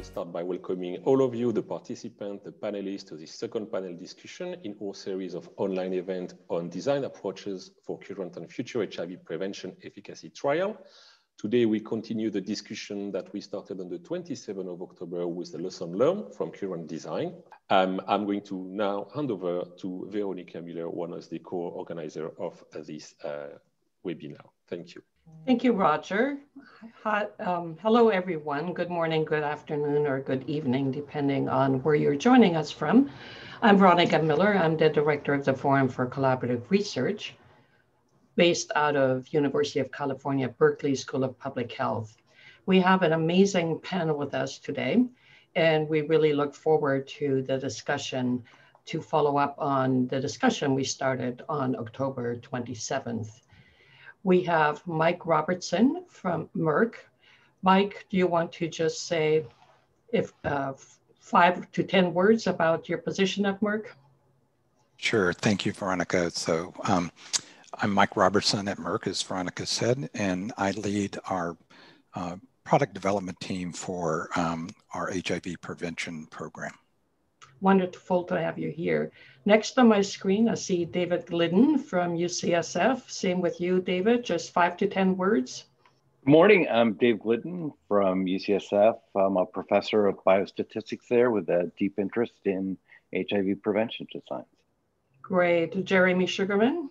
I'll start by welcoming all of you, the participants, the panelists, to this second panel discussion in our series of online events on design approaches for current and future HIV prevention efficacy trial. Today, we continue the discussion that we started on the 27th of October with the lesson learned from current design. I'm going to now hand over to Veronica Miller, one of the co-organizers of this webinar. Thank you. Thank you, Roger. Hello, everyone. Good morning, good afternoon, or good evening, depending on where you're joining us from. I'm Veronica Miller. I'm the director of the Forum for Collaborative Research, based out of University of California, Berkeley School of Public Health. We have an amazing panel with us today, and we really look forward to the discussion to follow up on the discussion we started on October 27th. We have Mike Robertson from Merck. Mike, do you want to just say if 5 to 10 words about your position at Merck? Sure, thank you, Veronica. So I'm Mike Robertson at Merck, as Veronica said, and I lead our product development team for our HIV prevention program. Wonderful to have you here. Next on my screen, I see David Glidden from UCSF. Same with you, David, just 5 to 10 words. Good morning, I'm Dave Glidden from UCSF. I'm a professor of biostatistics there with a deep interest in HIV prevention designs. Great. Jeremy Sugarman.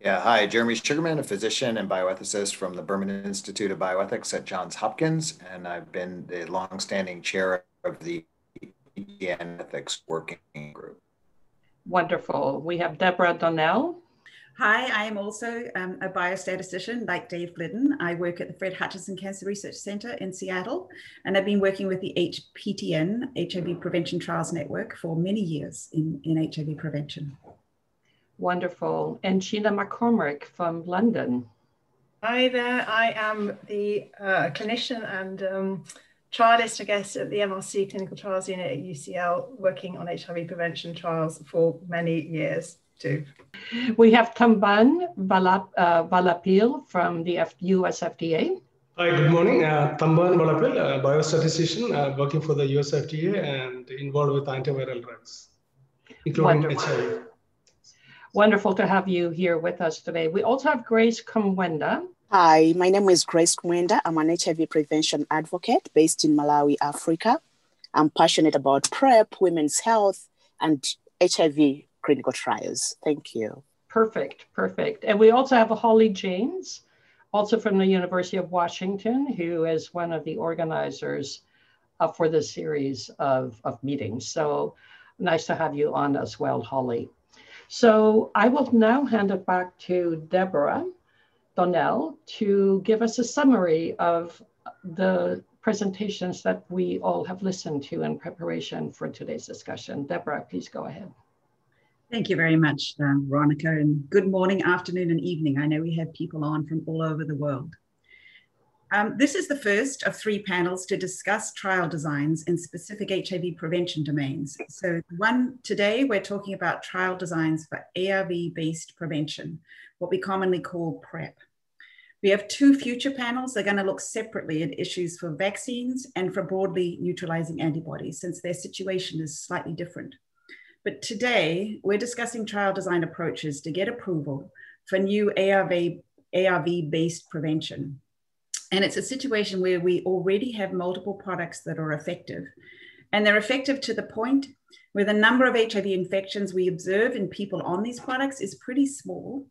Yeah, hi, Jeremy Sugarman, a physician and bioethicist from the Berman Institute of Bioethics at Johns Hopkins, and I've been the longstanding chair of the HPTN ethics working group. Wonderful. We have Deborah Donnell. Hi, I am also a biostatistician like Dave Glidden. I work at the Fred Hutchinson Cancer Research Center in Seattle, and I've been working with the HPTN, HIV Prevention Trials Network, for many years in HIV prevention. Wonderful. And Sheila McCormick from London. Hi there. I am the clinician and trialist, I guess, at the MRC Clinical Trials Unit at UCL, working on HIV prevention trials for many years too. We have Thamban Valapil from the USFDA. Hi, good morning. Thamban Valapil, a biostatistician working for the USFDA and involved with antiviral drugs, including HIV. Wonderful to have you here with us today. We also have Grace Kumwenda. Hi, my name is Grace Kumwenda. I'm an HIV prevention advocate based in Malawi, Africa. I'm passionate about PrEP, women's health, and HIV clinical trials. Thank you. Perfect, perfect. And we also have Holly Janes, also from the University of Washington, who is one of the organizers for this series of meetings. So nice to have you on as well, Holly. So I will now hand it back to Deborah Donnell to give us a summary of the presentations that we all have listened to in preparation for today's discussion. Deborah, please go ahead. Thank you very much, Veronica, and good morning, afternoon, and evening. I know we have people on from all over the world. This is the first of 3 panels to discuss trial designs in specific HIV prevention domains. So one today, we're talking about trial designs for ARV-based prevention, what we commonly call PrEP. We have 2 future panels. They're going to look separately at issues for vaccines and for broadly neutralizing antibodies, since their situation is slightly different. But today, we're discussing trial design approaches to get approval for new ARV-based prevention. And it's a situation where we already have multiple products that are effective. And they're effective to the point where the number of HIV infections we observe in people on these products is pretty small.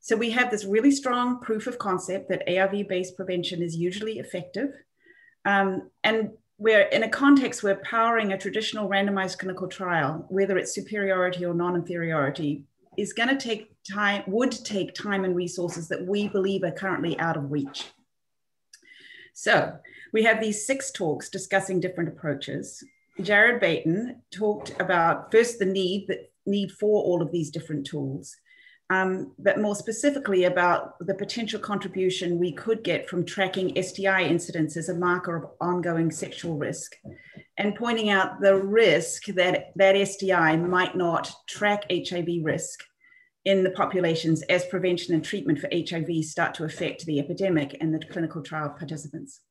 So we have this really strong proof of concept that ARV-based prevention is usually effective. And we're in a context where powering a traditional randomized clinical trial, whether it's superiority or non-inferiority, is going to take time, would take time and resources that we believe are currently out of reach. So we have these 6 talks discussing different approaches. Jared Beaton talked about first the need for all of these different tools, but more specifically about the potential contribution we could get from tracking STI incidence as a marker of ongoing sexual risk, and pointing out the risk that STI might not track HIV risk in the populations as prevention and treatment for HIV start to affect the epidemic and the clinical trial participants.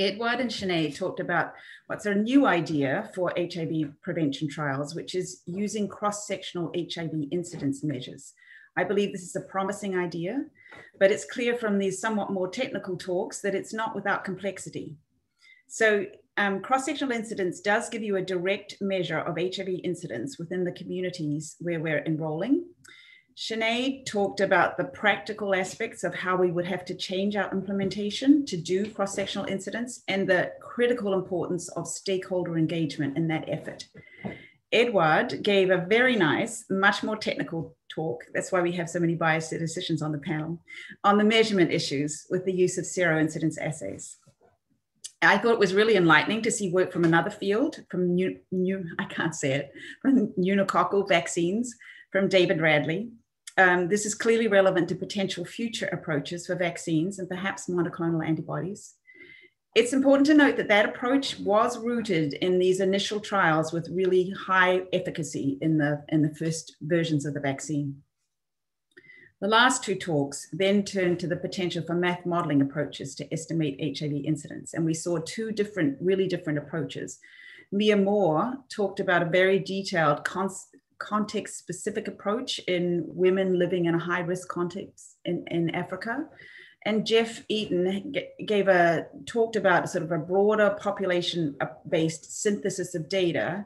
Edward and Sinead talked about what's a new idea for HIV prevention trials, which is using cross-sectional HIV incidence measures. I believe this is a promising idea, but it's clear from these somewhat more technical talks that it's not without complexity. So cross-sectional incidence does give you a direct measure of HIV incidence within the communities where we're enrolling. Sinead talked about the practical aspects of how we would have to change our implementation to do cross-sectional incidence and the critical importance of stakeholder engagement in that effort. Edward gave a very nice, much more technical talk, that's why we have so many biostatisticians on the panel, on the measurement issues with the use of seroincidence assays. I thought it was really enlightening to see work from another field, from pneumococcal vaccines, from David Radley. This is clearly relevant to potential future approaches for vaccines and perhaps monoclonal antibodies. It's important to note that that approach was rooted in these initial trials with really high efficacy in the first versions of the vaccine. The last two talks then turned to the potential for math modeling approaches to estimate HIV incidence. And we saw two different, really different approaches. Mia Moore talked about a very detailed context-specific approach in women living in a high-risk context in Africa. And Jeff Eaton talked about sort of a broader population-based synthesis of data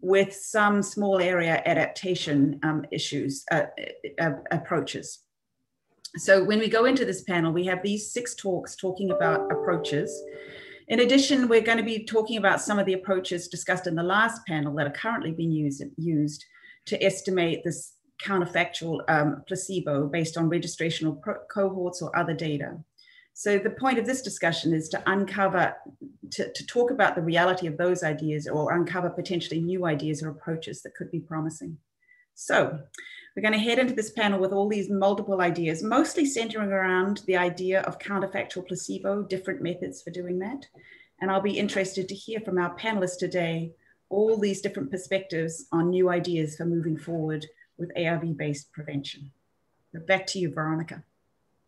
with some small area adaptation approaches. So when we go into this panel, we have these six talks talking about approaches. In addition, we're going to be talking about some of the approaches discussed in the last panel that are currently being used to estimate this counterfactual placebo based on registrational cohorts or other data. So the point of this discussion is to uncover, to talk about the reality of those ideas or uncover potentially new ideas or approaches that could be promising. So we're going to head into this panel with all these multiple ideas, mostly centering around the idea of counterfactual placebo, different methods for doing that. And I'll be interested to hear from our panelists today, all these different perspectives on new ideas for moving forward with ARV-based prevention. Back to you, Veronica.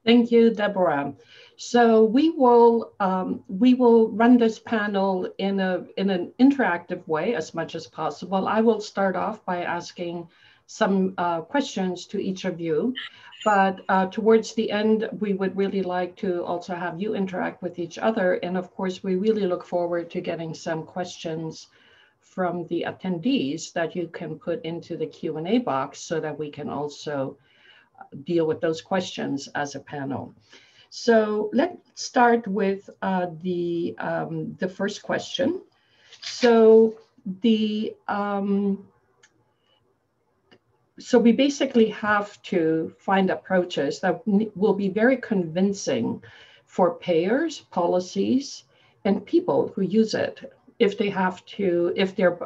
Thank you, Deborah. So we will run this panel in an interactive way as much as possible. I will start off by asking some questions to each of you, but towards the end, we would really like to also have you interact with each other. And of course, we really look forward to getting some questions from the attendees that you can put into the Q&A box so that we can also deal with those questions as a panel. So let's start with the first question. So we basically have to find approaches that will be very convincing for payers, policies, and people who use it, if they have to, if they're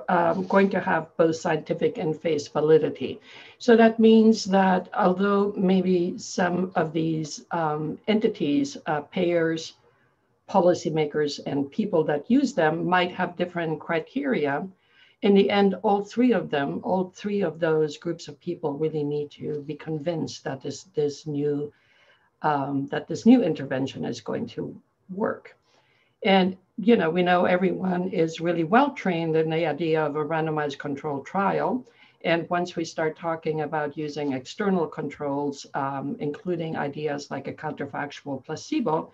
going to have both scientific and phase validity. So that means that although maybe some of these entities, payers, policymakers, and people that use them might have different criteria, in the end, all three of those groups of people really need to be convinced that this new intervention is going to work. And you know, we know everyone is really well trained in the idea of a randomized controlled trial. And once we start talking about using external controls, including ideas like a counterfactual placebo,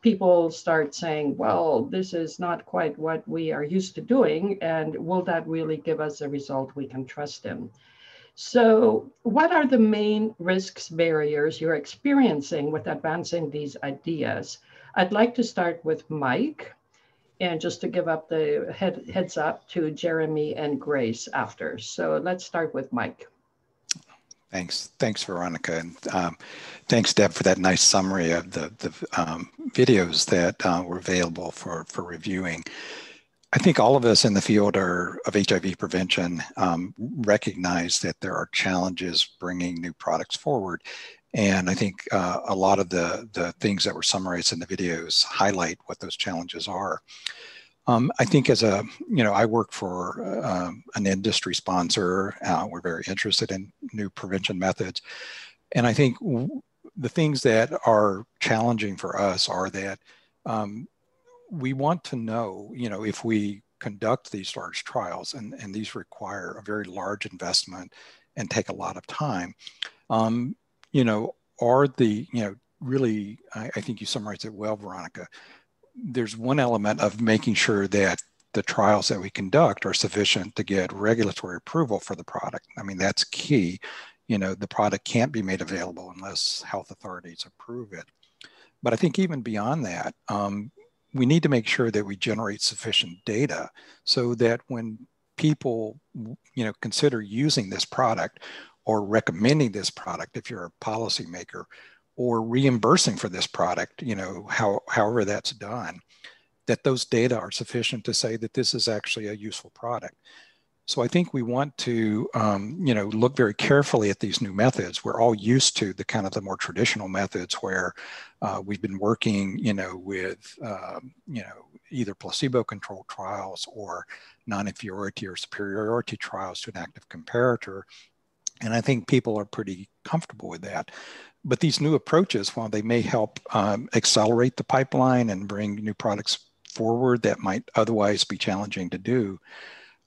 people start saying, well, this is not quite what we are used to doing. And will that really give us a result we can trust in? So what are the main risks, barriers you're experiencing with advancing these ideas? I'd like to start with Mike. And just to give up the heads up to Jeremy and Grace after. So let's start with Mike. Thanks. Thanks, Veronica. And thanks, Deb, for that nice summary of the videos that were available for reviewing. I think all of us in the field of HIV prevention recognize that there are challenges bringing new products forward. And I think a lot of the things that were summarized in the videos highlight what those challenges are. I think as a, I work for an industry sponsor. We're very interested in new prevention methods. And I think the things that are challenging for us are that we want to know, you know, if we conduct these large trials, and these require a very large investment and take a lot of time, you know, are the, you know, really, I think you summarized it well, Veronica, there's one element of making sure that the trials that we conduct are sufficient to get regulatory approval for the product. I mean, that's key. You know, the product can't be made available unless health authorities approve it. But I think even beyond that, we need to make sure that we generate sufficient data so that when people, you know, consider using this product or recommending this product, if you're a policymaker, or reimbursing for this product, you know, however that's done, that those data are sufficient to say that this is actually a useful product. So I think we want to, you know, look very carefully at these new methods. We're all used to the kind of the more traditional methods where we've been working, you know, with, you know, either placebo-controlled trials or non-inferiority or superiority trials to an active comparator. And I think people are pretty comfortable with that. But these new approaches, while they may help accelerate the pipeline and bring new products forward that might otherwise be challenging to do,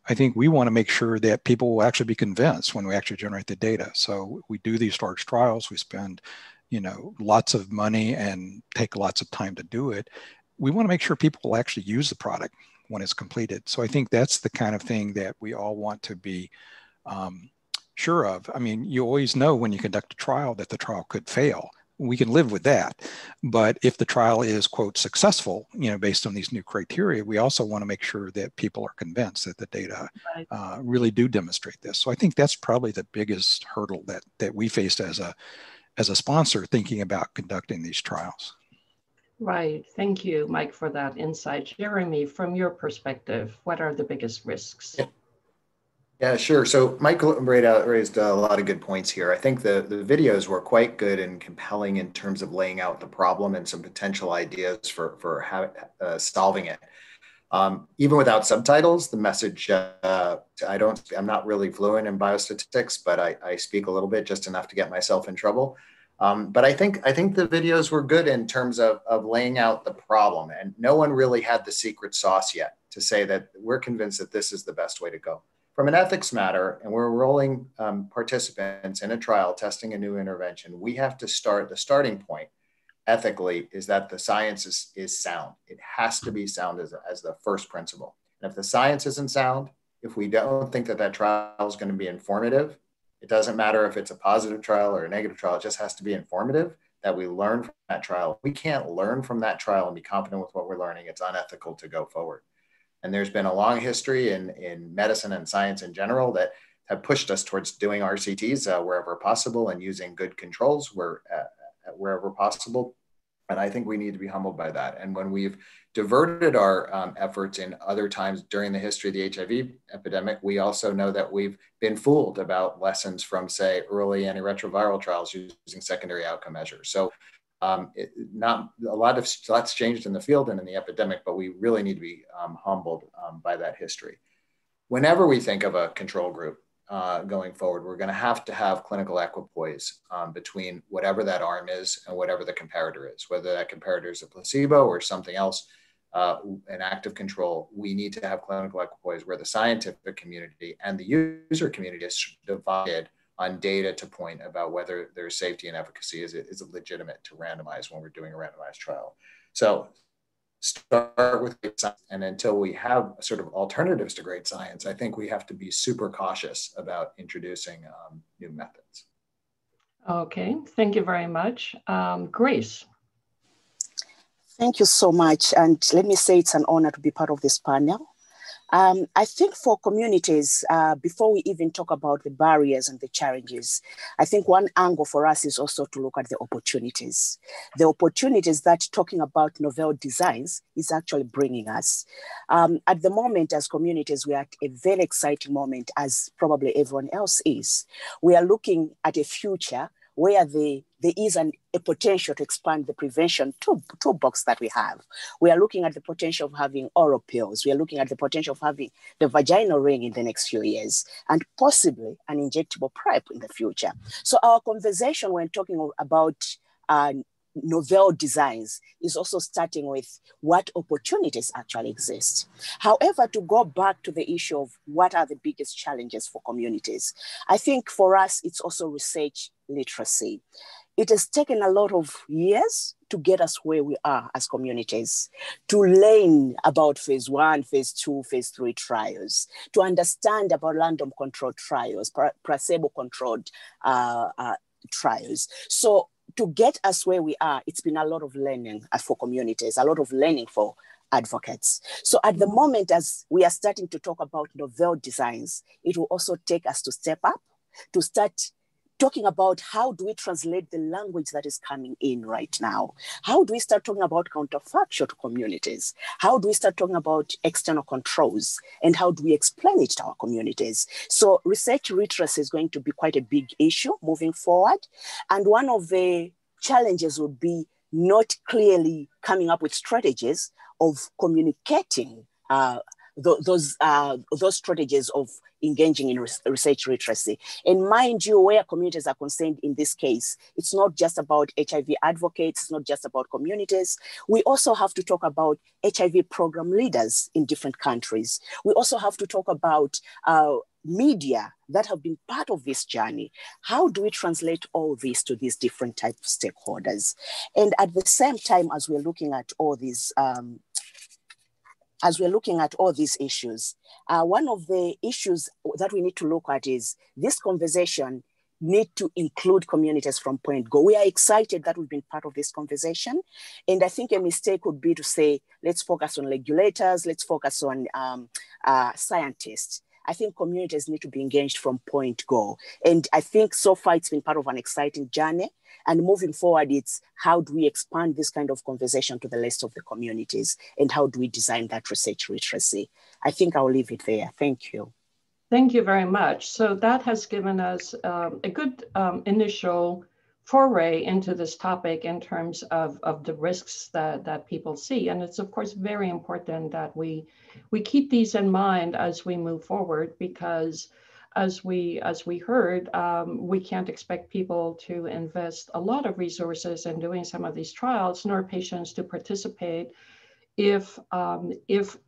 I think we want to make sure that people will actually be convinced when we actually generate the data. So we do these large trials, we spend, you know, lots of money and take lots of time to do it. We want to make sure people will actually use the product when it's completed. So I think that's the kind of thing that we all want to be sure of. I mean, you always know when you conduct a trial that the trial could fail. We can live with that. But if the trial is, quote, successful, you know, based on these new criteria, we also want to make sure that people are convinced that the data really do demonstrate this. So I think that's probably the biggest hurdle that we faced as a sponsor thinking about conducting these trials. Right. Thank you, Mike, for that insight. Jeremy, from your perspective, what are the biggest risks? Yeah, sure. So Michael raised a lot of good points here. I think the videos were quite good and compelling in terms of laying out the problem and some potential ideas for how, solving it. Even without subtitles, the message, I'm not really fluent in biostatistics, but I speak a little bit, just enough to get myself in trouble. But I think the videos were good in terms of laying out the problem, and no one really had the secret sauce yet to say that we're convinced that this is the best way to go. From an ethics matter, and we're enrolling participants in a trial testing a new intervention, we have to start, the starting point ethically is that the science is sound. It has to be sound as the first principle. And if the science isn't sound, if we don't think that that trial is going to be informative, it doesn't matter if it's a positive trial or a negative trial, it just has to be informative, that we learn from that trial. We can't learn from that trial and be confident with what we're learning. It's unethical to go forward. And there's been a long history in medicine and science in general that have pushed us towards doing RCTs wherever possible and using good controls wherever possible. And I think we need to be humbled by that. And when we've diverted our efforts in other times during the history of the HIV epidemic, we also know that we've been fooled about lessons from, say, early antiretroviral trials using secondary outcome measures. So lots changed in the field and in the epidemic, but we really need to be humbled by that history. Whenever we think of a control group going forward, we're going to have clinical equipoise between whatever that arm is and whatever the comparator is, whether that comparator is a placebo or something else, an active control. We need to have clinical equipoise where the scientific community and the user community is divided on data to point about whether there's safety and efficacy. Is it legitimate to randomize when we're doing a randomized trial? So start with great science, and until we have sort of alternatives to great science, I think we have to be super cautious about introducing new methods. Okay, thank you very much. Grace. Thank you so much. And let me say it's an honor to be part of this panel. I think for communities, before we even talk about the barriers and the challenges, I think one angle for us is also to look at the opportunities. The opportunities that talking about novel designs is actually bringing us. At the moment, as communities, we are at a very exciting moment, as probably everyone else is. We are looking at a future where there is a potential to expand the prevention toolbox that we have. We are looking at the potential of having oral pills. We are looking at the potential of having the vaginal ring in the next few years, and possibly an injectable PrEP in the future. So our conversation when talking about novel designs is also starting with what opportunities actually exist. However, to go back to the issue of what are the biggest challenges for communities, I think for us, it's also research literacy. It has taken a lot of years to get us where we are as communities, to learn about phase 1, phase 2, phase 3 trials, to understand about random controlled trials, placebo-controlled trials. So to get us where we are, it's been a lot of learning for communities, a lot of learning for advocates. So at the moment, as we are starting to talk about novel designs, it will also take us to step up, to start talking about how do we translate the language that is coming in right now? How do we start talking about counterfactual to communities? How do we start talking about external controls? And how do we explain it to our communities? So research literacy is going to be quite a big issue moving forward. And one of the challenges would be not clearly coming up with strategies of communicating those strategies of engaging in research literacy. And mind you, where communities are concerned in this case, it's not just about HIV advocates, it's not just about communities. We also have to talk about HIV program leaders in different countries. We also have to talk about media that have been part of this journey. How do we translate all this to these different types of stakeholders? And at the same time, as we're looking at all these issues, one of the issues that we need to look at is this conversation need to include communities from point go. We are excited that we've been part of this conversation. And I think a mistake would be to say, let's focus on regulators, let's focus on scientists. I think communities need to be engaged from point go. And I think so far it's been part of an exciting journey. And moving forward, it's how do we expand this kind of conversation to the rest of the communities and how do we design that research literacy? I think I'll leave it there. Thank you. Thank you very much. So that has given us a good initial foray into this topic in terms of the risks that people see. And it's, of course, very important that we keep these in mind as we move forward, because as we heard, we can't expect people to invest a lot of resources in doing some of these trials, nor patients to participate if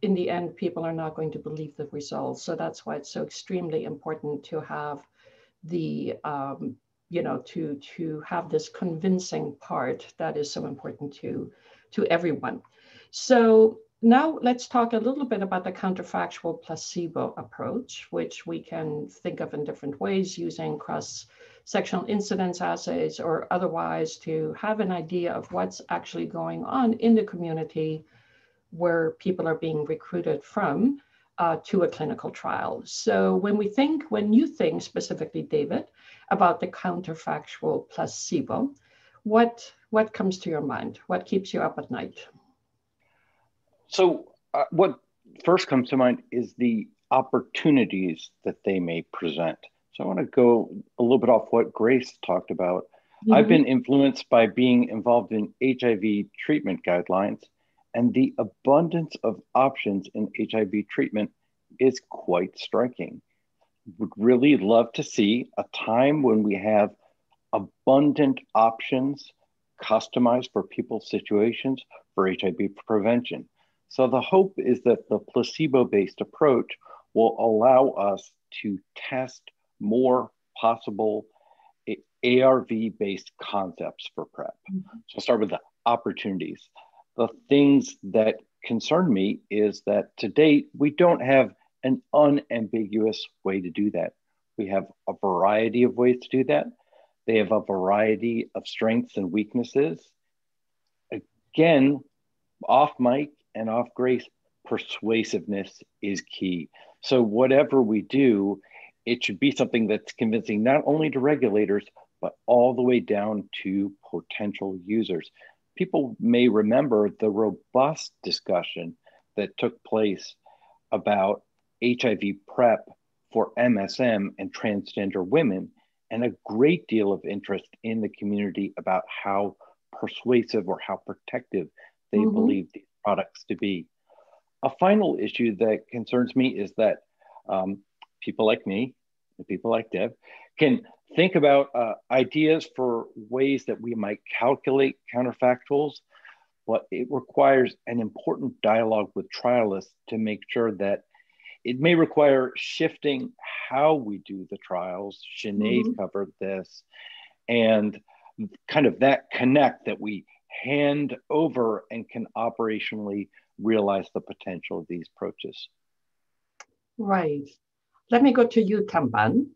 in the end people are not going to believe the results. So that's why it's so extremely important to have the to have this convincing part that is so important to everyone. So now let's talk a little bit about the counterfactual placebo approach, which we can think of in different ways using cross-sectional incidence assays or otherwise to have an idea of what's actually going on in the community where people are being recruited from to a clinical trial. So when you think specifically, David, about the counterfactual placebo, what comes to your mind? What keeps you up at night? So what first comes to mind is the opportunities that they may present. So I want to go a little bit off what Grace talked about. Mm-hmm. I've been influenced by being involved in HIV treatment guidelines, and the abundance of options in HIV treatment is quite striking. Would really love to see a time when we have abundant options customized for people's situations for HIV prevention. So the hope is that the placebo-based approach will allow us to test more possible ARV-based concepts for PrEP. Mm-hmm. So I'll start with the opportunities. The things that concern me is that to date, we don't have an unambiguous way to do that. We have a variety of ways to do that. They have a variety of strengths and weaknesses. Again, off mic, and off Grace, persuasiveness is key. So whatever we do, it should be something that's convincing not only to regulators, but all the way down to potential users. People may remember the robust discussion that took place about HIV PrEP for MSM and transgender women, and a great deal of interest in the community about how persuasive or how protective they mm-hmm. believe these products to be. A final issue that concerns me is that people like me, and people like Deb, can think about ideas for ways that we might calculate counterfactuals, but it requires an important dialogue with trialists to make sure that it may require shifting how we do the trials. Sinead covered this, and kind of that connect that we hand over and can operationally realize the potential of these approaches. Right. Let me go to you, Thamban.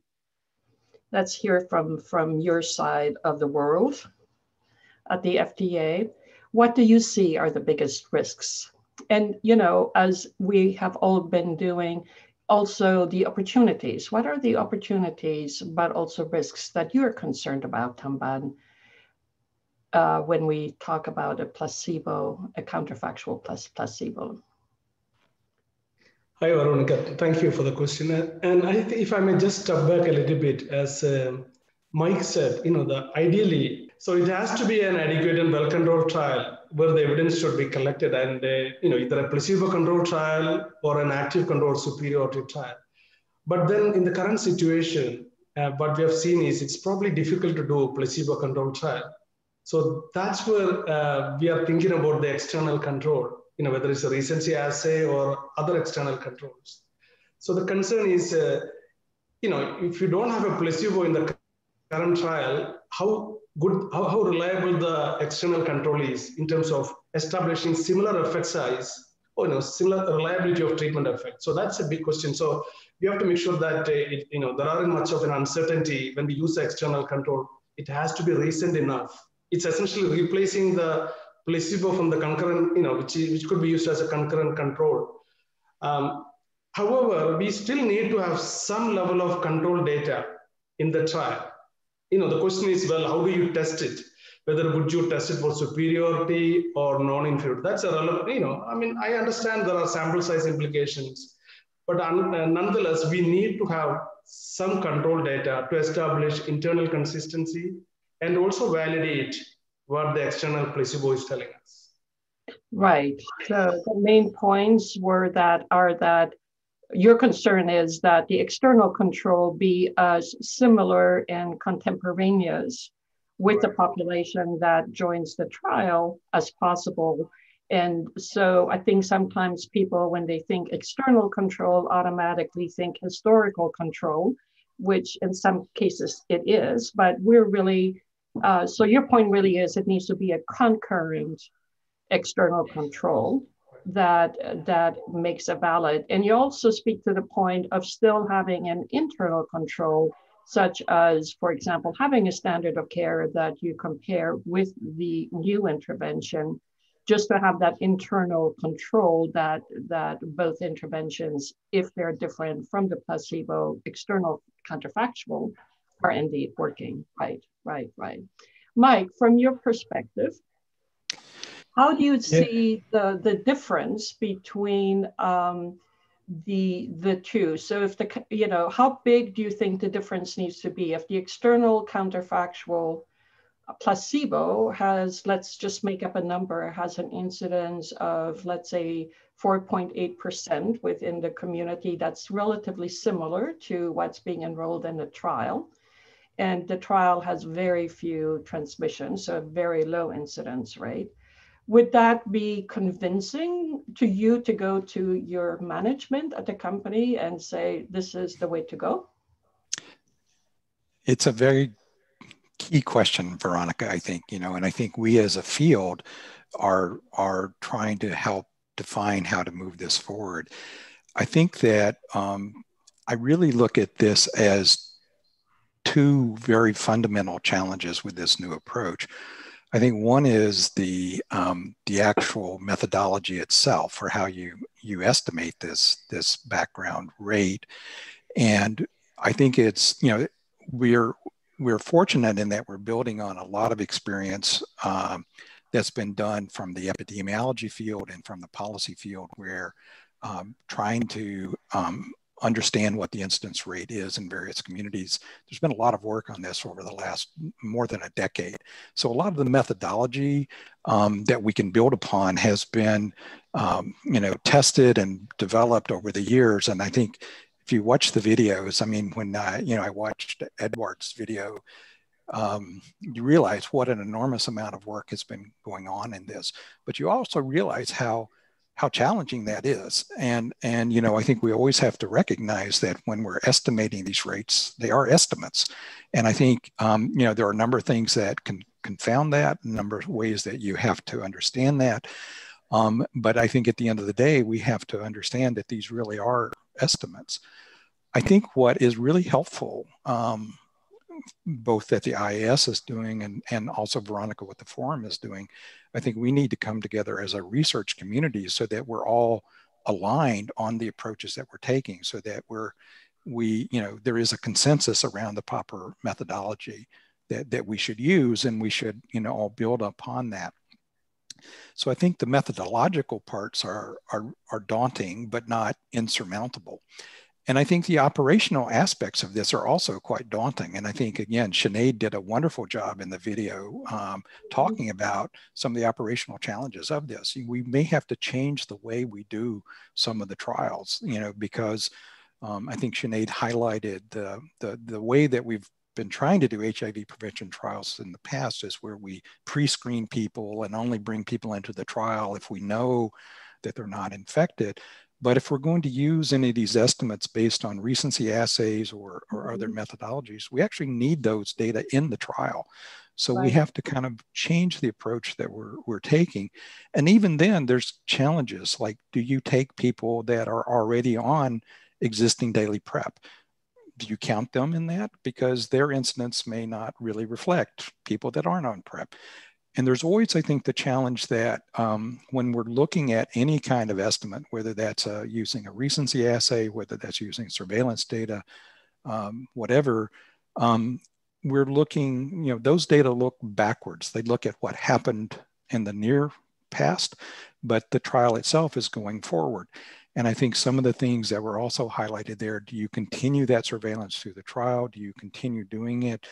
Let's hear from your side of the world at the FDA. What do you see are the biggest risks? And, you know, as we have all been doing, also the opportunities. What are the opportunities, but also risks that you're concerned about, Thamban, when we talk about a placebo, a counterfactual plus placebo? Hi, Veronica. Thank you for the question. And I think if I may just step back a little bit, as Mike said, you know, ideally, so it has to be an adequate and well-controlled trial where the evidence should be collected, and you know, either a placebo-controlled trial or an active controlled superiority trial. But then in the current situation, what we have seen is it's probably difficult to do a placebo-controlled trial. So that's where we are thinking about the external control, you know, whether it's a recency assay or other external controls. So the concern is, you know, if you don't have a placebo in the current trial, how reliable the external control is in terms of establishing similar effect size or, you know, similar reliability of treatment effect. So that's a big question. So we have to make sure that, you know, there aren't much of an uncertainty when we use the external control. It has to be recent enough. It's essentially replacing the placebo from the concurrent, you know, which could be used as a concurrent control. However, we still need to have some level of control data in the trial. You know, the question is, well, how do you test it? Whether would you test it for superiority or non-inferiority? That's a relevant, you know, I mean, I understand there are sample size implications, but nonetheless, we need to have some control data to establish internal consistency and also validate what the external placebo is telling us. Right. So the main points were that your concern is that the external control be as similar and contemporaneous with the population that joins the trial as possible. And so I think sometimes people, when they think external control, automatically think historical control, which in some cases it is, but we're really, so your point really is it needs to be a concurrent external control that makes it valid. And you also speak to the point of still having an internal control, such as, for example, having a standard of care that you compare with the new intervention, just to have that internal control that both interventions, if they're different from the placebo external counterfactual, are indeed working. Right. Mike, from your perspective, how do you see the difference between the two? So if the, you know, how big do you think the difference needs to be? If the external counterfactual placebo has, let's just make up a number, has an incidence of, let's say, 4.8% within the community, that's relatively similar to what's being enrolled in the trial. And the trial has very few transmissions, so a very low incidence rate. Would that be convincing to you to go to your management at the company and say, this is the way to go? It's a very key question, Veronica, I think, you know, and I think we as a field are trying to help define how to move this forward. I think that I really look at this as two very fundamental challenges with this new approach. I think one is the actual methodology itself for how you estimate this background rate, and I think it's, you know, we're fortunate in that we're building on a lot of experience that's been done from the epidemiology field and from the policy field, where trying to understand what the incidence rate is in various communities. There's been a lot of work on this over the last more than a decade. So a lot of the methodology that we can build upon has been, you know, tested and developed over the years. And I think if you watch the videos, I mean, when I watched Edward's video, you realize what an enormous amount of work has been going on in this, but you also realize how challenging that is. And you know, I think we always have to recognize that when we're estimating these rates, they are estimates. And I think, you know, there are a number of things that can confound that, a number of ways that you have to understand that. But I think at the end of the day, we have to understand that these really are estimates. I think what is really helpful, both that the IAS is doing and also Veronica, what the forum is doing, I think we need to come together as a research community so that we're all aligned on the approaches that we're taking, so that there is a consensus around the proper methodology that we should use, and we should, you know, all build upon that. So I think the methodological parts are daunting, but not insurmountable. And I think the operational aspects of this are also quite daunting. And I think, again, Sinead did a wonderful job in the video talking about some of the operational challenges of this. We may have to change the way we do some of the trials, you know, because I think Sinead highlighted the way that we've been trying to do HIV prevention trials in the past is where we pre-screen people and only bring people into the trial if we know that they're not infected. But if we're going to use any of these estimates based on recency assays or other methodologies, we actually need those data in the trial. So right. We have to kind of change the approach that we're taking. And even then, there's challenges. Like, do you take people that are already on existing daily PrEP? Do you count them in that? Because their incidence may not really reflect people that aren't on PrEP. And there's always, I think, the challenge that when we're looking at any kind of estimate, whether that's using a recency assay, whether that's using surveillance data, whatever, we're looking, you know, those data look backwards. They look at what happened in the near past, but the trial itself is going forward. And I think some of the things that were also highlighted there, do you continue that surveillance through the trial? Do you continue doing it?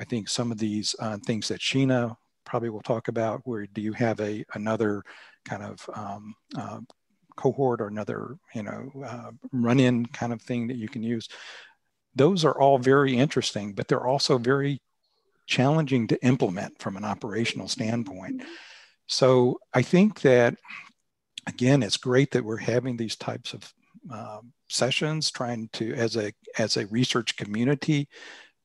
I think some of these things that Sheena probably we'll talk about, where do you have another kind of cohort or another, you know, run-in kind of thing that you can use. Those are all very interesting, but they're also very challenging to implement from an operational standpoint. So I think that, again, it's great that we're having these types of sessions, trying to, as a research community,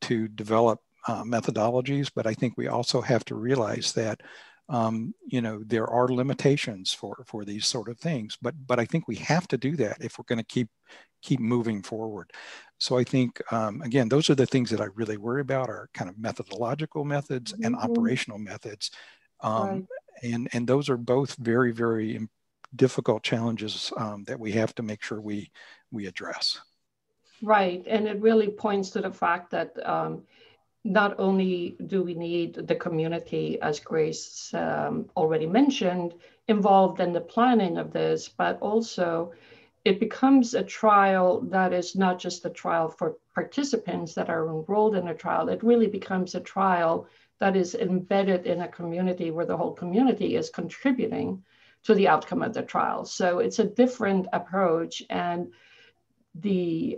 to develop methodologies, but I think we also have to realize that, you know, there are limitations for these sort of things, but I think we have to do that if we're going to keep moving forward. So I think, again, those are the things that I really worry about, are kind of methodological methods and operational methods. And those are both very, very difficult challenges that we have to make sure we address. Right. And it really points to the fact that, not only do we need the community, as Grace already mentioned, involved in the planning of this, but also it becomes a trial that is not just a trial for participants that are enrolled in a trial. It really becomes a trial that is embedded in a community where the whole community is contributing to the outcome of the trial. So it's a different approach, and the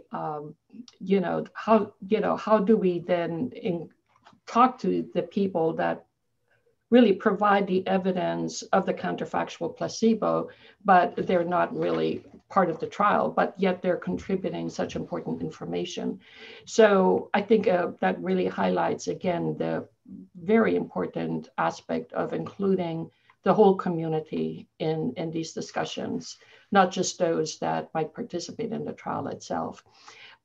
how do we then talk to the people that really provide the evidence of the counterfactual placebo, but they're not really part of the trial, but yet they're contributing such important information. So I think that really highlights again the very important aspect of including the whole community in these discussions, not just those that might participate in the trial itself.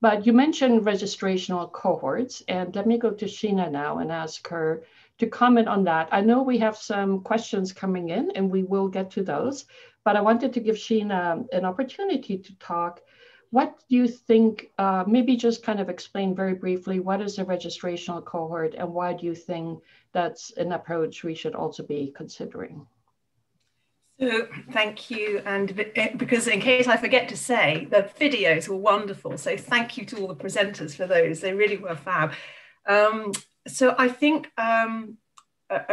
But you mentioned registrational cohorts, and let me go to Sheena now and ask her to comment on that. I know we have some questions coming in and we will get to those, but I wanted to give Sheena an opportunity to talk. What do you think, maybe just kind of explain very briefly, what is a registrational cohort and why do you think that's an approach we should also be considering? So thank you, and because in case I forget to say, the videos were wonderful. So thank you to all the presenters for those, they really were fab. So I think a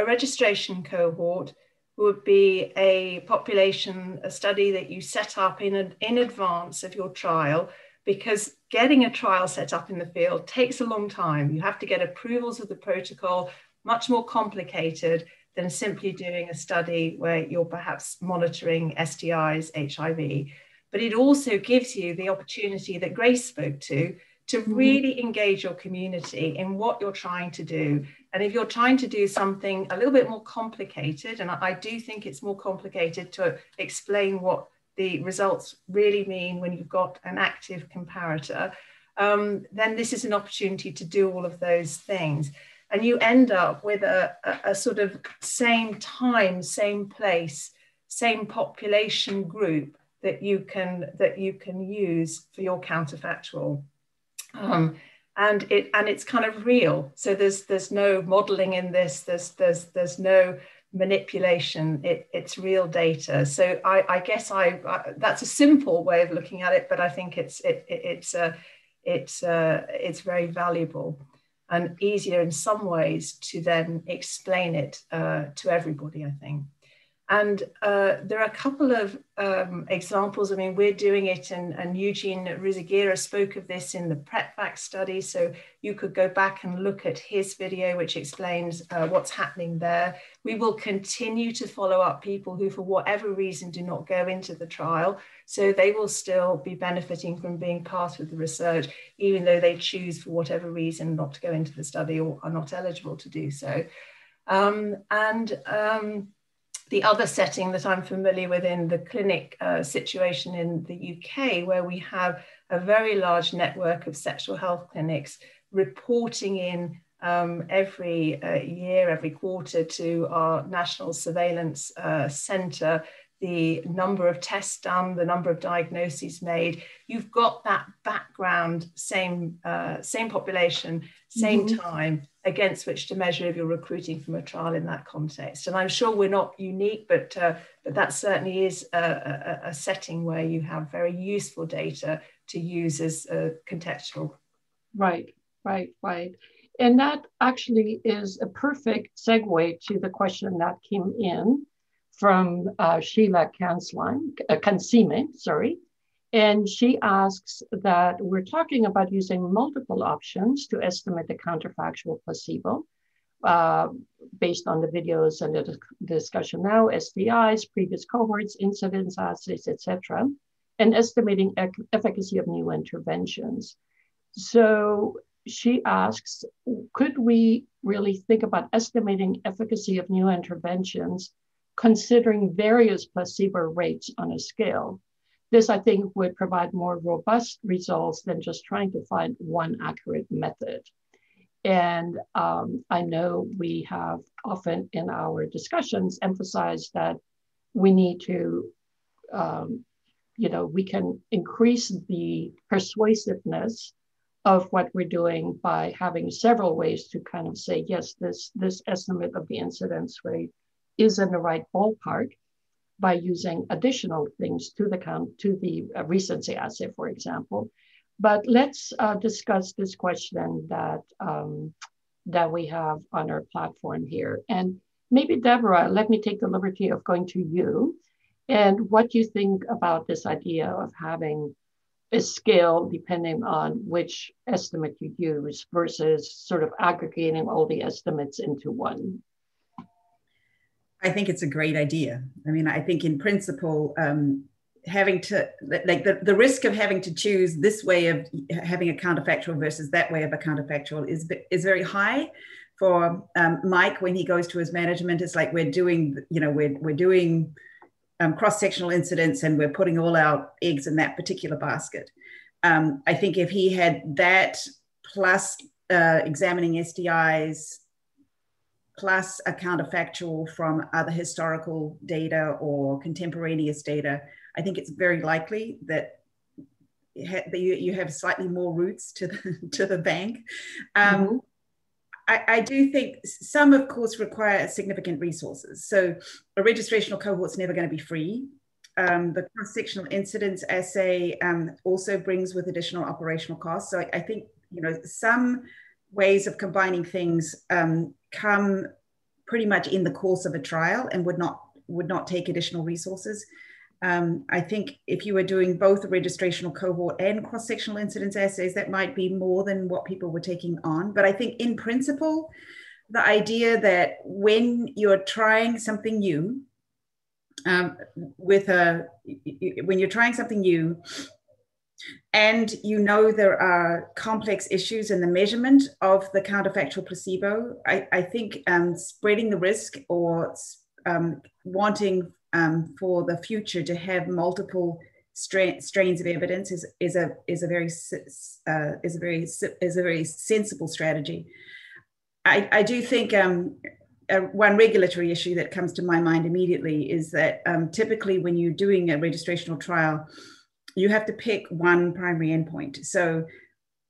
registration cohort would be a population, a study that you set up in advance of your trial because getting a trial set up in the field takes a long time. You have to get approvals of the protocol, much more complicated than simply doing a study where you're perhaps monitoring STIs, HIV. But it also gives you the opportunity that Grace spoke to really engage your community in what you're trying to do. And if you're trying to do something a little bit more complicated, and I do think it's more complicated to explain what the results really mean when you've got an active comparator, then this is an opportunity to do all of those things. And you end up with a sort of same time, same place, same population group that you can use for your counterfactual. And it's kind of real. So there's no modeling in this. There's no manipulation. It's real data. So I guess that's a simple way of looking at it, but I think it's very valuable and easier in some ways to then explain it to everybody, I think. And there are a couple of examples. I mean, we're doing it, and Eugene Ruzigira spoke of this in the PrEP-VAC study. So you could go back and look at his video, which explains what's happening there. We will continue to follow up people who, for whatever reason, do not go into the trial. So they will still be benefiting from being part of the research, even though they choose, for whatever reason, not to go into the study or are not eligible to do so. The other setting that I'm familiar with in the clinic situation in the UK, where we have a very large network of sexual health clinics reporting in every year, every quarter, to our National Surveillance Centre, the number of tests done, the number of diagnoses made. You've got that background, same population, same time, against which to measure if you're recruiting from a trial in that context. And I'm sure we're not unique, but that certainly is a setting where you have very useful data to use as contextual. Right. And that actually is a perfect segue to the question that came in from Sheila Kansime, and she asks that we're talking about using multiple options to estimate the counterfactual placebo based on the videos and the discussion now, STIs, previous cohorts, incidence assays, etc., and estimating efficacy of new interventions. So she asks, could we really think about estimating efficacy of new interventions considering various placebo rates on a scale? This, I think, would provide more robust results than just trying to find one accurate method. And I know we have often in our discussions emphasized that we need to, we can increase the persuasiveness of what we're doing by having several ways to kind of say, yes, this estimate of the incidence rate is in the right ballpark, by using additional things to the recency assay, for example. But let's discuss this question that we have on our platform here. And maybe Deborah, let me take the liberty of going to you. And what do you think about this idea of having a scale depending on which estimate you use versus sort of aggregating all the estimates into one? I think it's a great idea. I mean, I think in principle, having to, like the risk of having to choose this way of having a counterfactual versus that way of a counterfactual is very high. For Mike, when he goes to his management, it's like we're doing cross-sectional incidents and we're putting all our eggs in that particular basket. I think if he had that plus examining STIs, plus a counterfactual from other historical data or contemporaneous data, I think it's very likely that you have slightly more routes to the bank. I do think some, of course, require significant resources. So a registrational cohort's never going to be free. The cross-sectional incidence assay also brings with additional operational costs. So I think, some ways of combining things come pretty much in the course of a trial and would not take additional resources. I think if you were doing both the registrational cohort and cross-sectional incidence assays, that might be more than what people were taking on. But I think in principle, the idea that when you're trying something new, and you know there are complex issues in the measurement of the counterfactual placebo, I think spreading the risk or wanting for the future to have multiple strains of evidence is a very sensible strategy. I do think one regulatory issue that comes to my mind immediately is that typically when you're doing a registrational trial, you have to pick one primary endpoint. So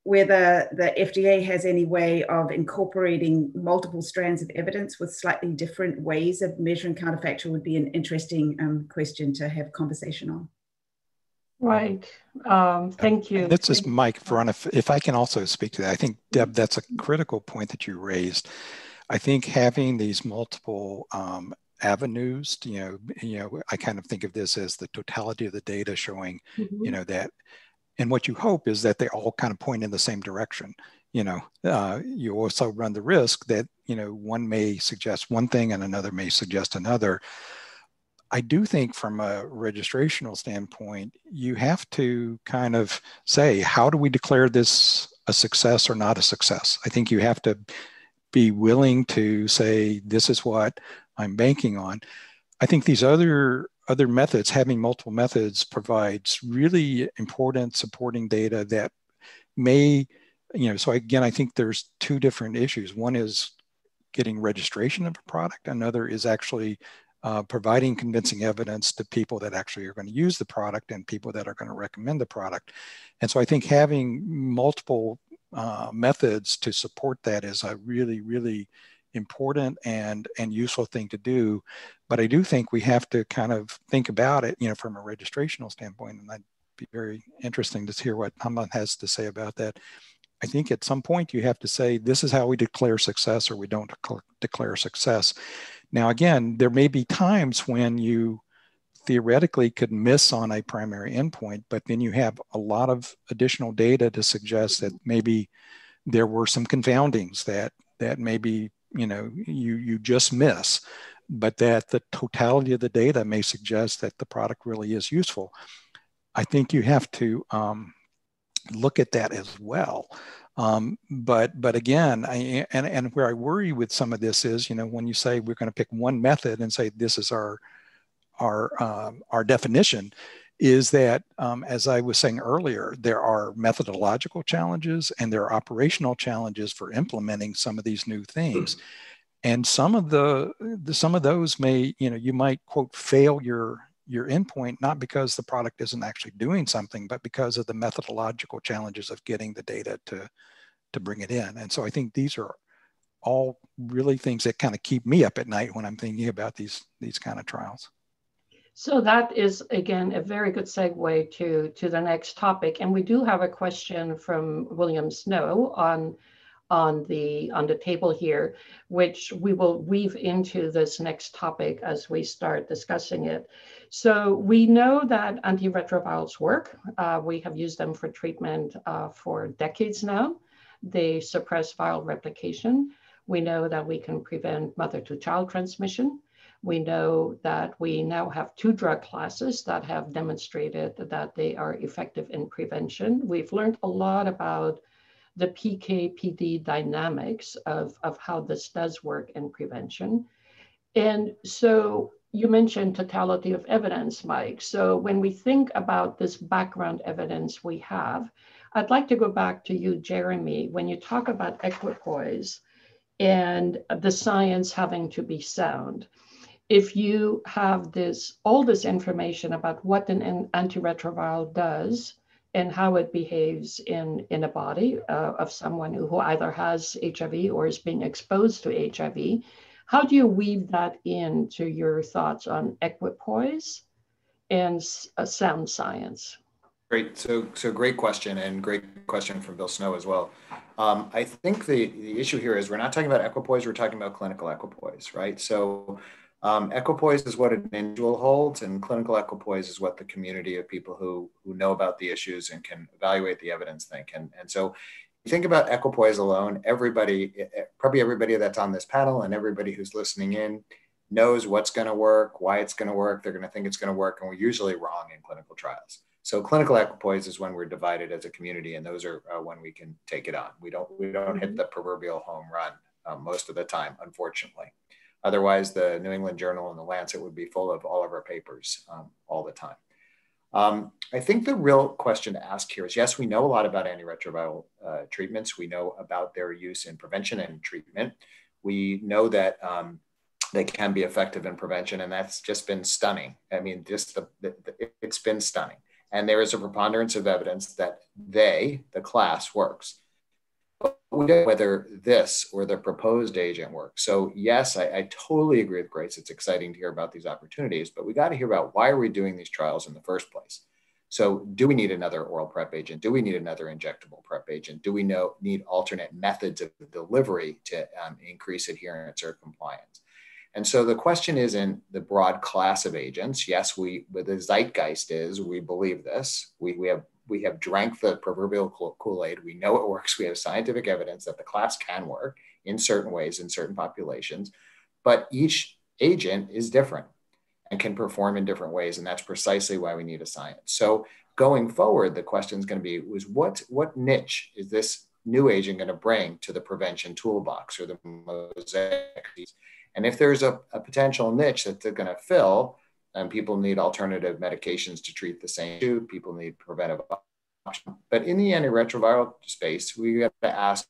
whether the FDA has any way of incorporating multiple strands of evidence with slightly different ways of measuring counterfactual would be an interesting question to have conversation on. Right. Thank you. This is Mike. Veronica, if I can also speak to that. I think, Deb, that's a critical point that you raised. I think having these multiple avenues, I kind of think of this as the totality of the data showing, that, and what you hope is that they all kind of point in the same direction. You also run the risk that, one may suggest one thing and another may suggest another. I do think from a registrational standpoint, you have to kind of say, how do we declare this a success or not a success? I think you have to be willing to say, this is what I'm banking on. I think these other methods, having multiple methods, provides really important supporting data that may, so again, I think there's two different issues. One is getting registration of a product. Another is actually providing convincing evidence to people that actually are going to use the product and people that are going to recommend the product. And so I think having multiple methods to support that is a really, really important and useful thing to do. But I do think we have to kind of think about it, from a registrational standpoint, and that'd be very interesting to hear what Thamban has to say about that. I think at some point you have to say, this is how we declare success or we don't declare success. Now, again, there may be times when you theoretically could miss on a primary endpoint, but then you have a lot of additional data to suggest that maybe there were some confoundings that maybe, you just miss, but that the totality of the data may suggest that the product really is useful. I think you have to look at that as well. But again, and where I worry with some of this is, when you say we're going to pick one method and say this is our definition, is that as I was saying earlier, there are methodological challenges and there are operational challenges for implementing some of these new things, and some of those may, you might quote fail your endpoint, not because the product isn't actually doing something, but because of the methodological challenges of getting the data to bring it in. And so I think these are all really things that kind of keep me up at night when I'm thinking about these kind of trials. So that is, again, a very good segue to the next topic. And we do have a question from William Snow on the table here, which we will weave into this next topic as we start discussing it. So we know that antiretrovirals work. We have used them for treatment for decades now. They suppress viral replication. We know that we can prevent mother-to-child transmission. We know that we now have two drug classes that have demonstrated that they are effective in prevention. We've learned a lot about the PK/PD dynamics of how this does work in prevention. And so you mentioned totality of evidence, Mike. So when we think about this background evidence we have, I'd like to go back to you, Jeremy, when you talk about equipoise and the science having to be sound. If you have all this information about what an antiretroviral does, and how it behaves in a body of someone who either has HIV or is being exposed to HIV, how do you weave that into your thoughts on equipoise and sound science? Great, so great question, and great question from Bill Snow as well. I think the issue here is we're not talking about equipoise, we're talking about clinical equipoise, right? So Equipoise is what an individual holds, and clinical equipoise is what the community of people who know about the issues and can evaluate the evidence think. And so you think about equipoise alone, everybody, probably everybody that's on this panel and everybody who's listening in knows what's going to work, why it's going to work, they're going to think it's going to work, and we're usually wrong in clinical trials. So clinical equipoise is when we're divided as a community, and those are when we can take it on. We don't hit the proverbial home run most of the time, unfortunately. Otherwise, the New England Journal and the Lancet would be full of all of our papers all the time. I think the real question to ask here is, yes, we know a lot about antiretroviral treatments. We know about their use in prevention and treatment. We know that they can be effective in prevention, and that's just been stunning. I mean, just it's been stunning. And there is a preponderance of evidence that the class works. But we don't know whether this or the proposed agent works. So yes, I totally agree with Grace. It's exciting to hear about these opportunities, but we got to hear about why are we doing these trials in the first place? So do we need another oral PrEP agent? Do we need another injectable PrEP agent? Do we need alternate methods of delivery to increase adherence or compliance? And so the question is in the broad class of agents. Yes, the zeitgeist is, we believe this. We have drank the proverbial Kool-Aid. We know it works. We have scientific evidence that the class can work in certain ways in certain populations, but each agent is different and can perform in different ways. And that's precisely why we need a science. So going forward, the question is going to be, what niche is this new agent going to bring to the prevention toolbox or the mosaic? And if there's a potential niche that they're going to fill, and people need alternative medications to treat the same issue, people need preventive options. But in the antiretroviral space, we have to ask,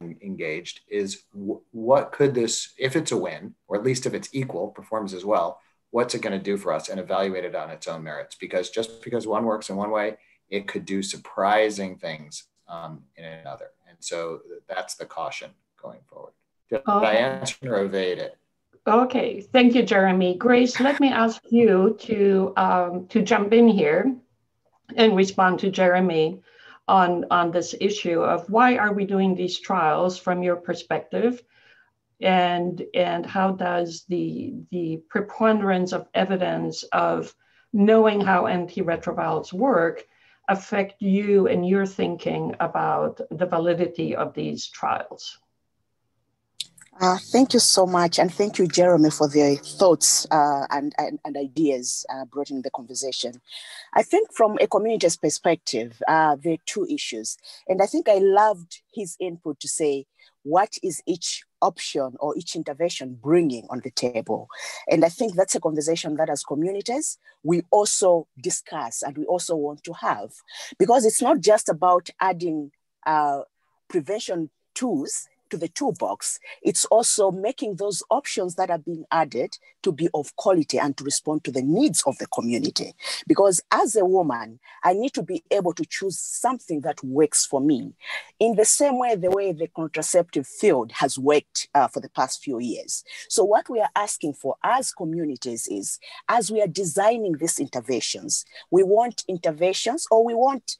engaged, is what could this, if it's a win, or at least if it's equal, performs as well, what's it going to do for us, and evaluate it on its own merits? Because just because one works in one way, it could do surprising things in another. And so that's the caution going forward. Did I answer or evade it? Okay, thank you, Jeremy. Grace, let me ask you to jump in here and respond to Jeremy on this issue of why are we doing these trials from your perspective, and how does the preponderance of evidence of knowing how antiretrovirals work affect you and your thinking about the validity of these trials? Thank you so much, and thank you, Jeremy, for the thoughts and ideas brought in the conversation. I think from a community's perspective, there are two issues, and I think I loved his input to say, what is each option or each intervention bringing on the table? And I think that's a conversation that as communities, we also discuss and we also want to have, because it's not just about adding prevention tools to the toolbox, it's also making those options that are being added to be of quality and to respond to the needs of the community. Because as a woman, I need to be able to choose something that works for me. In the same way the contraceptive field has worked for the past few years. So what we are asking for as communities is, as we are designing these interventions, we want interventions, or we want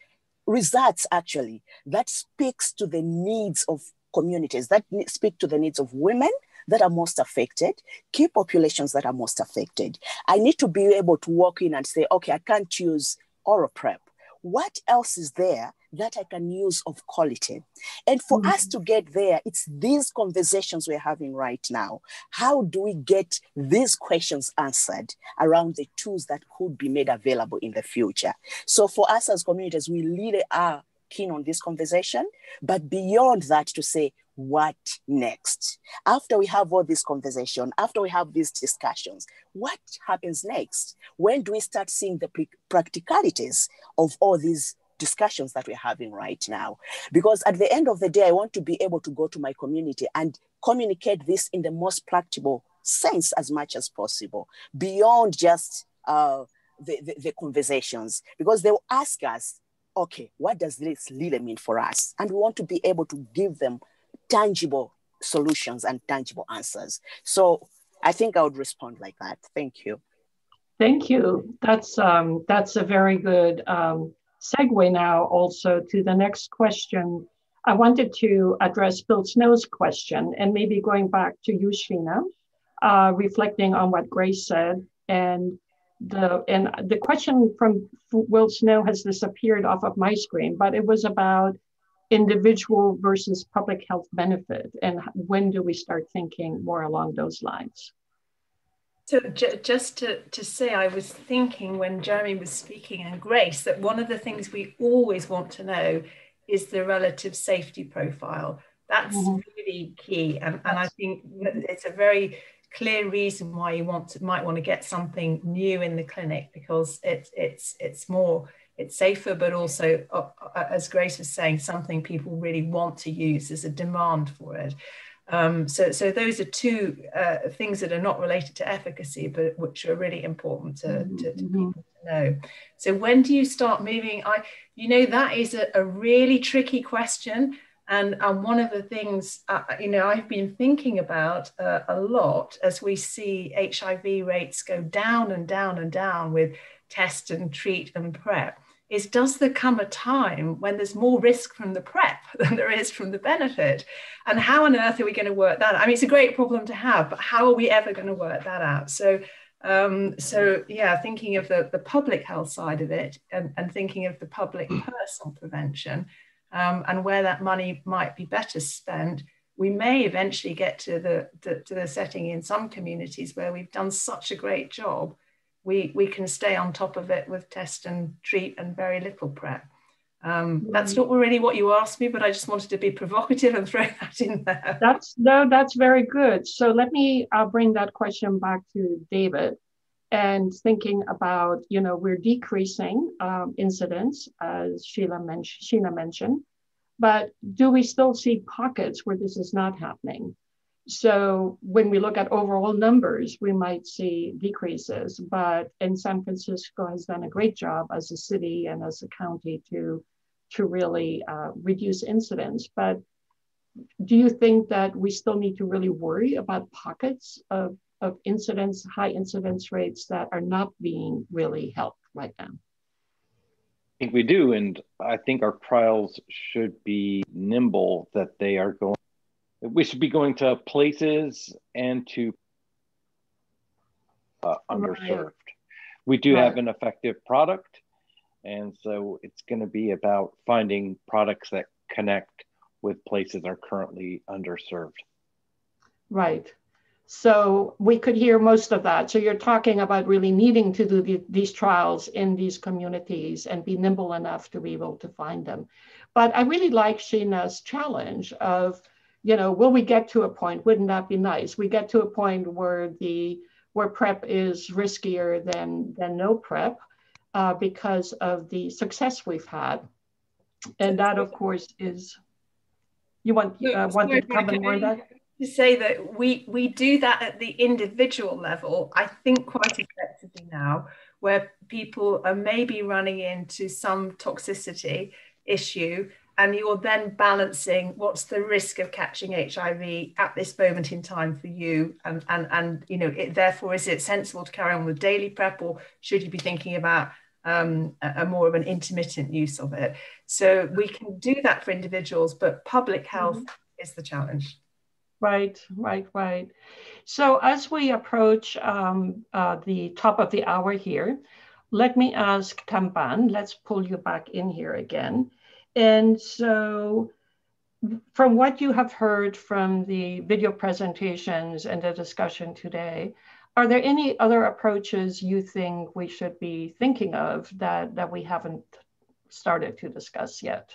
results actually, that speaks to the needs of communities, that speak to the needs of women that are most affected, key populations that are most affected. I need to be able to walk in and say, okay, I can't use oral PrEP. What else is there that I can use of quality? And for us to get there, it's these conversations we're having right now. How do we get these questions answered around the tools that could be made available in the future? So for us as communities, we really are keen on this conversation, but beyond that to say, what next? After we have all this conversation, after we have these discussions, what happens next? When do we start seeing the practicalities of all these discussions that we're having right now? Because at the end of the day, I want to be able to go to my community and communicate this in the most practical sense as much as possible, beyond just the conversations, because they will ask us, okay, what does this really mean for us? And we want to be able to give them tangible solutions and tangible answers. So I think I would respond like that. Thank you. Thank you. That's a very good segue now also to the next question. I wanted to address Bill Snow's question and maybe going back to you, Sheena, reflecting on what Grace said, and the question from Will Snow has disappeared off of my screen, but it was about individual versus public health benefit, and when do we start thinking more along those lines? So just to say, I was thinking when Jeremy was speaking and Grace, that one of the things we always want to know is the relative safety profile. That's really key. And I think it's a very clear reason why you might want to get something new in the clinic, because it's safer, but also, as Grace was saying, something people really want to use. There's a demand for it. So those are two things that are not related to efficacy, but which are really important to people to know. So when do you start moving? That is a really tricky question. And one of the things, I've been thinking about a lot as we see HIV rates go down and down and down with test and treat and PrEP, is does there come a time when there's more risk from the PrEP than there is from the benefit? And how on earth are we going to work that out? I mean, it's a great problem to have, but how are we ever going to work that out? So thinking of the public health side of it and thinking of the public personal prevention and where that money might be better spent, we may eventually get to the setting in some communities where we've done such a great job, we can stay on top of it with test and treat and very little PrEP. That's not really what you asked me, but I just wanted to be provocative and throw that in there. That's very good. So let me bring that question back to David, and thinking about, we're decreasing incidence, as Sheena mentioned, but do we still see pockets where this is not happening? So when we look at overall numbers, we might see decreases, but and San Francisco has done a great job as a city and as a county to really reduce incidence. But do you think that we still need to really worry about pockets of incidence, high incidence rates that are not being really helped right now? I think we do, and I think our trials should be nimble, that they are going. We should be going to places and to underserved. Right. We do have an effective product. And so it's going to be about finding products that connect with places that are currently underserved. Right. So we could hear most of that. So you're talking about really needing to do these trials in these communities and be nimble enough to be able to find them. But I really like Sheena's challenge of, will we get to a point? Wouldn't that be nice? We get to a point where PrEP is riskier than no PrEP because of the success we've had, and that of course is. You want to comment more on that? To say that we do that at the individual level, I think quite effectively now, where people are maybe running into some toxicity issue. And you're then balancing what's the risk of catching HIV at this moment in time for you, and therefore is it sensible to carry on with daily PrEP, or should you be thinking about a more of an intermittent use of it? So we can do that for individuals, but public health is the challenge. Right. So as we approach the top of the hour here, let me ask Thamban. Let's pull you back in here again. And so from what you have heard from the video presentations and the discussion today, are there any other approaches you think we should be thinking of that we haven't started to discuss yet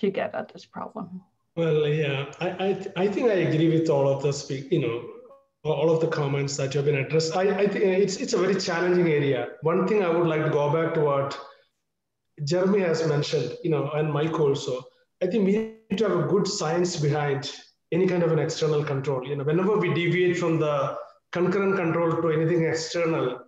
to get at this problem? Well, yeah, I think I agree with all of the all of the comments that have been addressed. I think it's a very challenging area. One thing I would like to go back to what Jeremy has mentioned, and Mike also, I think we need to have a good science behind any kind of an external control. Whenever we deviate from the concurrent control to anything external,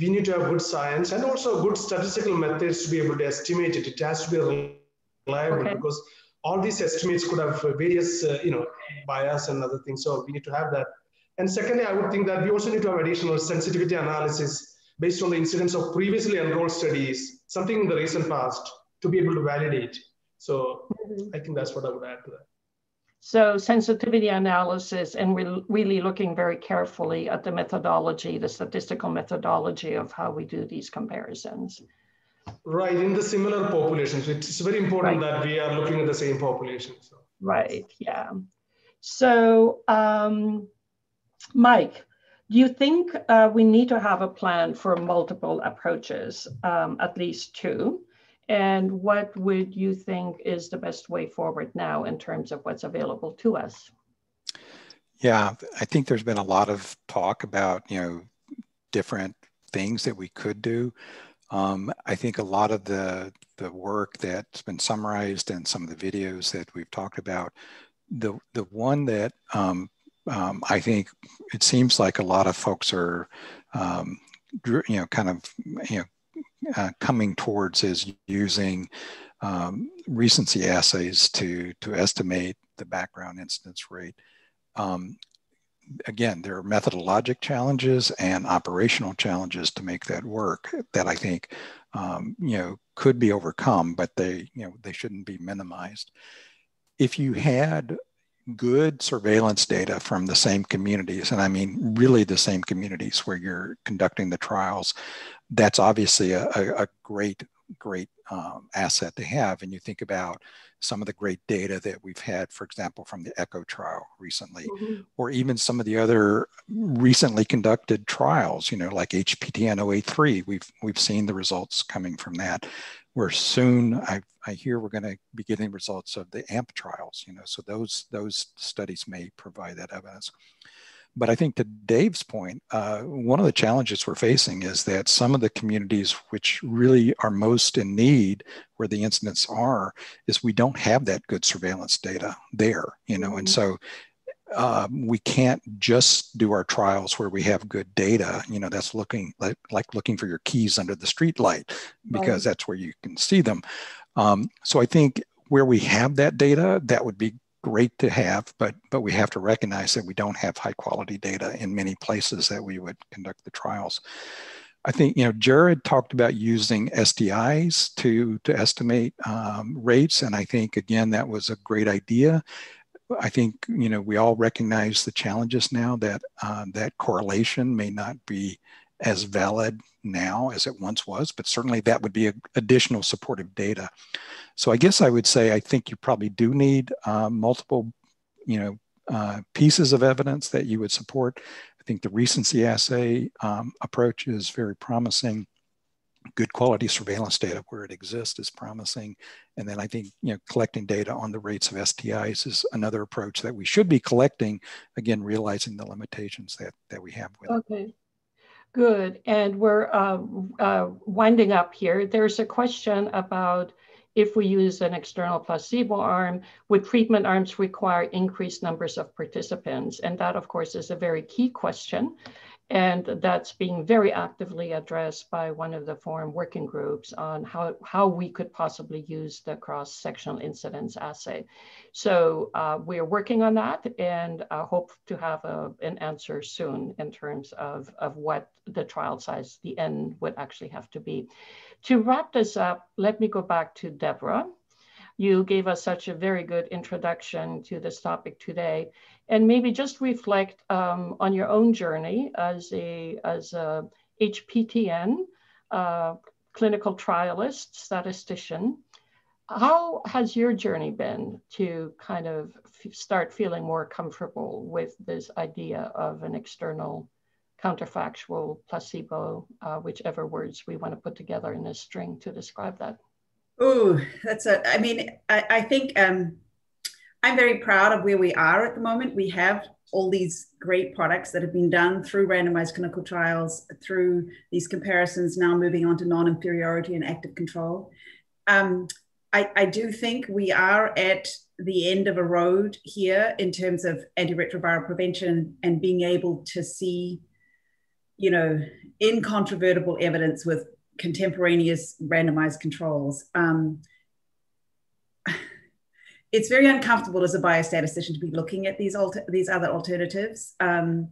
we need to have good science and also good statistical methods to be able to estimate it. It has to be reliable because all these estimates could have various, bias and other things. So we need to have that. And secondly, I would think that we also need to have additional sensitivity analysis based on the incidence of previously enrolled studies, something in the recent past, to be able to validate. So I think that's what I would add to that. So sensitivity analysis and really looking very carefully at the methodology, the statistical methodology of how we do these comparisons. Right, in the similar populations. It's very important that we are looking at the same population. So. Right, yeah. So Mike, do you think we need to have a plan for multiple approaches, at least two? And what would you think is the best way forward now in terms of what's available to us? Yeah, I think there's been a lot of talk about, you know, different things that we could do. I think a lot of the work that's been summarized and some of the videos that we've talked about, the one that I think it seems like a lot of folks are, coming towards is using recency assays to estimate the background incidence rate. Again, there are methodologic challenges and operational challenges to make that work that I think could be overcome, but they shouldn't be minimized. If you had good surveillance data from the same communities, and I mean really the same communities where you're conducting the trials, that's obviously a great asset to have. And you think about some of the great data that we've had, for example, from the ECHO trial recently, mm-hmm. or even some of the other recently conducted trials, you know, like HPTN 083, we've seen the results coming from that. We're soon, I hear we're going to be getting results of the AMP trials, you know, so those studies may provide that evidence. But I think to Dave's point, one of the challenges we're facing is that some of the communities which really are most in need, where the incidents are, is we don't have that good surveillance data there, you know, and so we can't just do our trials where we have good data, you know, that's looking like looking for your keys under the streetlight, because that's where you can see them. So I think where we have that data, that would be great to have, but we have to recognize that we don't have high quality data in many places that we would conduct the trials. I think, you know, Jared talked about using STIs to estimate rates. And I think, again, that was a great idea. I think, you know, we all recognize the challenges now that that correlation may not be as valid now as it once was, but certainly that would be additional supportive data. So I guess I would say I think you probably do need multiple, you know, pieces of evidence that you would support. I think the recency assay approach is very promising. Good quality surveillance data where it exists is promising. And then I think, you know, collecting data on the rates of STIs is another approach that we should be collecting, again, realizing the limitations that we have with it. Okay, good. And we're winding up here. There's a question about if we use an external placebo arm, would treatment arms require increased numbers of participants? And that, of course, is a very key question. And that's being very actively addressed by one of the forum working groups on how we could possibly use the cross-sectional incidence assay. So we're working on that and hope to have an answer soon in terms of what the trial size, the N, would actually have to be. To wrap this up, let me go back to Deborah. You gave us such a very good introduction to this topic today, and maybe just reflect on your own journey as a HPTN clinical trialist, statistician. How has your journey been to kind of start feeling more comfortable with this idea of an external counterfactual placebo, whichever words we want to put together in a string to describe that? Oh, that's a, I mean, I think I'm very proud of where we are at the moment. We have all these great products that have been done through randomized clinical trials, through these comparisons, now moving on to non-inferiority and active control. I do think we are at the end of a road here in terms of antiretroviral prevention and being able to see, you know, incontrovertible evidence with contemporaneous randomized controls. It's very uncomfortable as a biostatistician to be looking at these other alternatives, and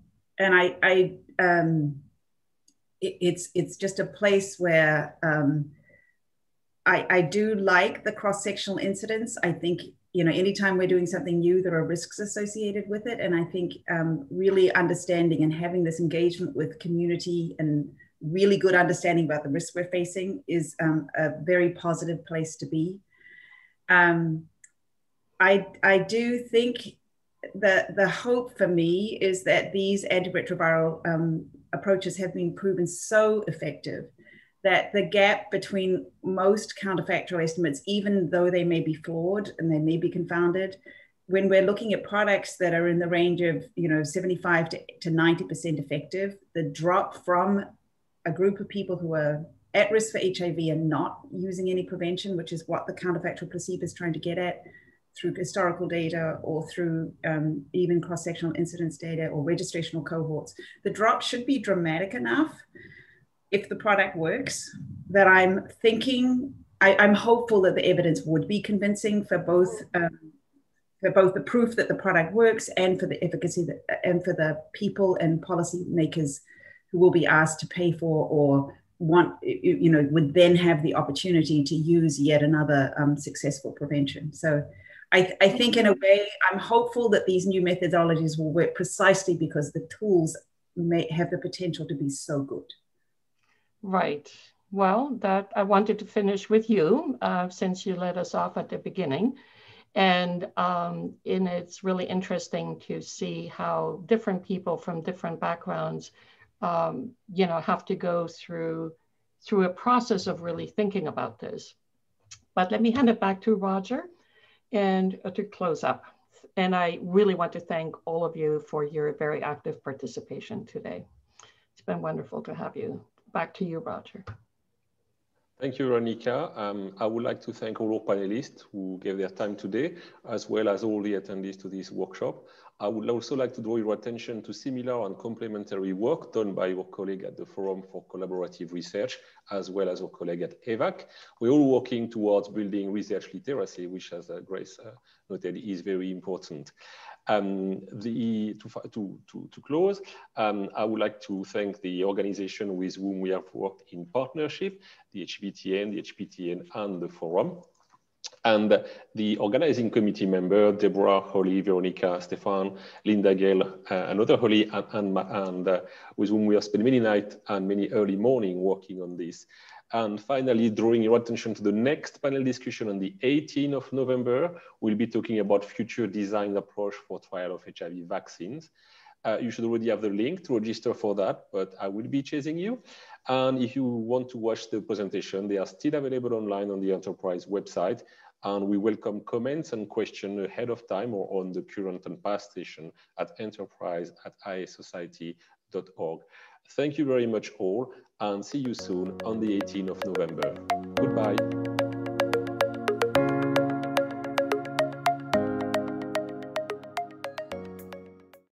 it's just a place where I do like the cross-sectional incidence. I think you know, anytime we're doing something new, there are risks associated with it. And I think really understanding and having this engagement with community and really good understanding about the risks we're facing is a very positive place to be. I do think that the hope for me is that these antiretroviral approaches have been proven so effective that the gap between most counterfactual estimates, even though they may be flawed and they may be confounded, when we're looking at products that are in the range of 75 to 90% effective, the drop from a group of people who are at risk for HIV and not using any prevention, which is what the counterfactual placebo is trying to get at through historical data or through even cross-sectional incidence data or registrational cohorts, the drop should be dramatic enough if the product works, that I'm thinking, I'm hopeful that the evidence would be convincing for both the proof that the product works and for the efficacy that, and for the people and policy makers who will be asked to pay for or want, would then have the opportunity to use yet another successful prevention. So I think in a way, I'm hopeful that these new methodologies will work precisely because the tools may have the potential to be so good. Right. Well, that I wanted to finish with you since you let us off at the beginning. And it's really interesting to see how different people from different backgrounds, have to go through a process of really thinking about this. But let me hand it back to Roger and to close up. And I really want to thank all of you for your very active participation today. It's been wonderful to have you. Back to you, Roger. Thank you, Veronica. I would like to thank all our panelists who gave their time today, as well as all the attendees to this workshop. I would also like to draw your attention to similar and complementary work done by our colleague at the Forum for Collaborative Research, as well as our colleague at EVAC. We're all working towards building research literacy, which, as Grace noted, is very important. To close, I would like to thank the organization with whom we have worked in partnership, the HPTN, and the Forum, and the organizing committee member, Deborah, Holly, Veronica, Stefan, Linda Gale, another Holly, and with whom we have spent many nights and many early mornings working on this. And finally, drawing your attention to the next panel discussion on the 18th of November, we'll be talking about future design approach for trial of HIV vaccines. You should already have the link to register for that, but I will be chasing you. And if you want to watch the presentation, they are still available online on the Enterprise website. And we welcome comments and questions ahead of time or on the current and past session at enterprise@iasociety.org. Thank you very much all, and see you soon on the 18th of November. Goodbye.